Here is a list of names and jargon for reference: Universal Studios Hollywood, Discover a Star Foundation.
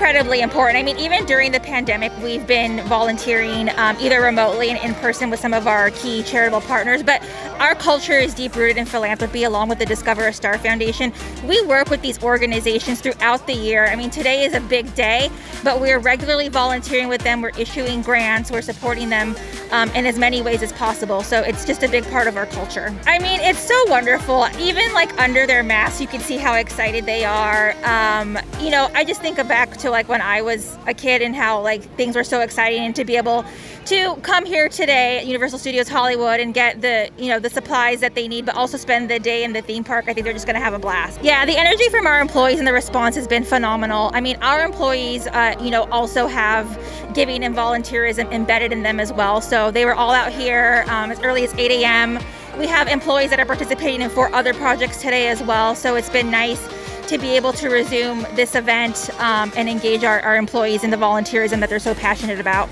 Incredibly important. I mean, even during the pandemic, we've been volunteering either remotely and in person with some of our key charitable partners, but our culture is deep-rooted in philanthropy along with the Discover a Star Foundation. We work with these organizations throughout the year. I mean, today is a big day, but we're regularly volunteering with them. We're issuing grants, we're supporting them in as many ways as possible. So it's just a big part of our culture. I mean, it's so wonderful. Even like under their masks, you can see how excited they are. You know, I just think back to like when I was a kid and how like things were so exciting, and to be able to come here today at Universal Studios Hollywood and get the, you know, the supplies that they need, but also spend the day in the theme park. I think they're just gonna have a blast. Yeah, the energy from our employees and the response has been phenomenal. I mean, our employees, you know, also have giving and volunteerism embedded in them as well. So they were all out here as early as 8 a.m. We have employees that are participating in 4 other projects today as well. So it's been nice to be able to resume this event and engage our employees in the volunteerism that they're so passionate about.